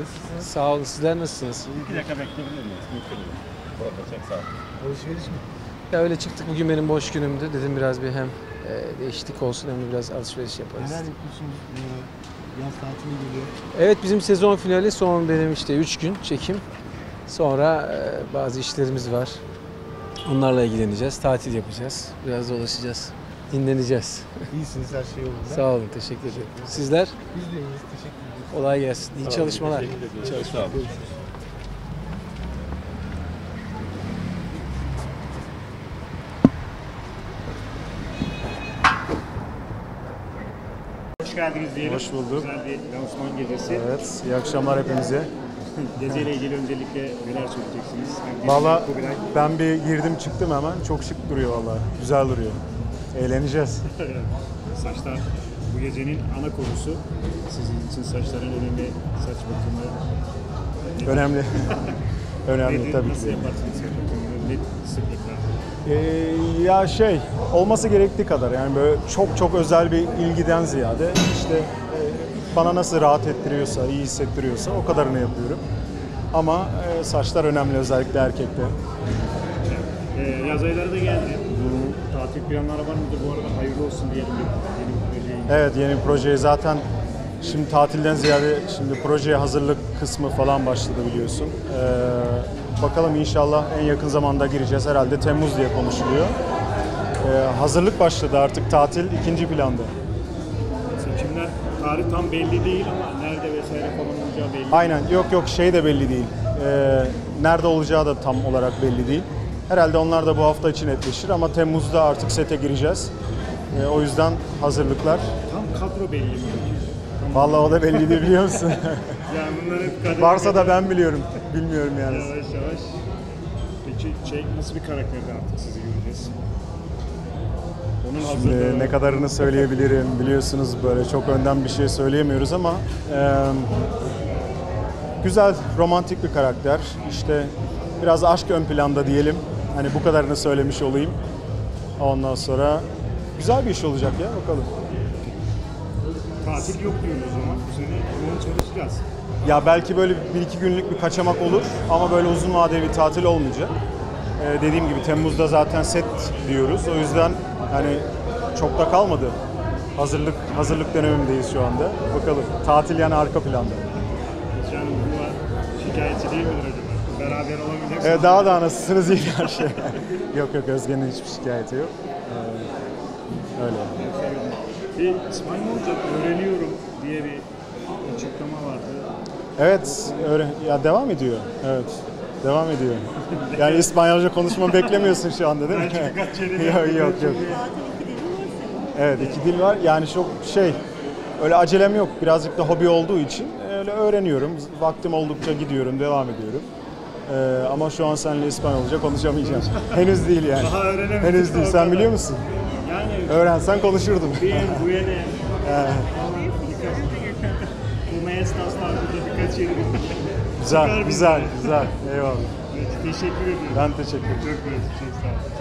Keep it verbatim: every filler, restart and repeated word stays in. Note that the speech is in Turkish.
Öncelikle siz sağ olun. Sizler nasılsınız? İki dakika bekleyebilir miyiz? Mümkün mü? Burada çek sağ olun. Alışveriş mi? Ya öyle çıktık. Bugün benim boş günümdü. Dedim biraz bir hem e, değişiklik olsun hem de biraz alışveriş yaparız. Neler yapıyorsunuz? Yaz tatili geliyor. Evet, bizim sezon finali son benim işte üç gün çekim. Sonra e, bazı işlerimiz var. Onlarla ilgileneceğiz. Tatil yapacağız. Biraz dolaşacağız. Dinleneceğiz. İyisiniz, her şey yolunda. Sağ olun, teşekkür ederim. Sizler? Biz de iyiyiz, teşekkür ederiz. Kolay gelsin. İyi çalışmalar. İyi çalışmalar. Hoş geldiniz diyelim. Hoş bulduk. Güzel bir lansman gecesi. Evet, iyi akşamlar hepinize. Geziyle ilgili öncelikle neler söyleyeceksiniz? Valla ben bir girdim çıktım hemen. Çok şık duruyor valla. Güzel duruyor. Eğleneceğiz. Saçlar bu gecenin ana konusu. Sizin için saçların önemli, saç bakımı. Önemli. Önemli nedir, tabii ki. Nasıl yaparsınız saç bakımını? Ne sıklıkla? Ee, ya şey, olması gerektiği kadar. Yani böyle çok çok özel bir ilgiden ziyade işte e, bana nasıl rahat ettiriyorsa, iyi hissettiriyorsa o kadarını yapıyorum. Ama e, saçlar önemli, özellikle erkekte. E, yaz ayları da geldi. Tatil planları var mıdır bu arada? Hayırlı olsun diyelim yeni projeyi. Evet, yeni projeyi zaten şimdi tatilden ziyade şimdi projeye hazırlık kısmı falan başladı biliyorsun. Ee, bakalım inşallah en yakın zamanda gireceğiz. Herhalde Temmuz diye konuşuluyor. Ee, hazırlık başladı artık, tatil ikinci planda. Seçimler tarih tam belli değil ama nerede vesaire falan olacağı belli. Aynen, yok yok şey de belli değil. Ee, nerede olacağı da tam olarak belli değil. Herhalde onlar da bu hafta için netleşir ama Temmuz'da artık sete gireceğiz. E, o yüzden hazırlıklar. Tam kadro belli mi? Vallahi o da belli değil, biliyor musun? Yani bunlar hep kadro. Varsa da ben biliyorum. Bilmiyorum yani. Yavaş yavaş. Peki şey, nasıl bir karakterde artık sizi göreceğiz? Onun hazırlığı... Ne kadarını söyleyebilirim, biliyorsunuz böyle çok önden bir şey söyleyemiyoruz ama e, güzel, romantik bir karakter. İşte biraz aşk ön planda diyelim. Hani bu kadarını söylemiş olayım. Ondan sonra güzel bir iş olacak ya, bakalım. Tatil yok diyoruz o zaman. Bu sene çalışacağız. Ya belki böyle bir iki günlük bir kaçamak olur ama böyle uzun vadeli bir tatil olmayacak. Ee, dediğim gibi Temmuz'da zaten set diyoruz. O yüzden hani çok da kalmadı. Hazırlık hazırlık dönemindeyiz şu anda. Bakalım. Tatil yani arka planda. Yani bu var. Şikayetçi değil midir acaba? Beraber olabileceksiniz. Ee, daha da nasılsınız, iyi her şey. Yok yok, Özge'nin hiçbir şikayeti yok. Ee, öyle. Bir İspanyolca öğreniyorum diye bir açıklama vardı. Evet, ya devam ediyor. Evet, devam ediyor. Yani İspanyolca konuşma beklemiyorsun şu anda değil mi? Yok yok yok. Evet, iki dil var. Yani çok şey, öyle acelem yok. Birazcık da hobi olduğu için öyle öğreniyorum. Vaktim oldukça gidiyorum, devam ediyorum. Ee, ama şu an seninle İspanyolca konuşamayacağım. Henüz değil yani. Daha öğrenemedim. Henüz değil. Sen biliyor musun? Yani öğrensen konuşurdum. Bien, bueno. Güzel, güzel, güzel. Eyvallah. Teşekkür ederim. Ben teşekkür ederim. Çok güzel.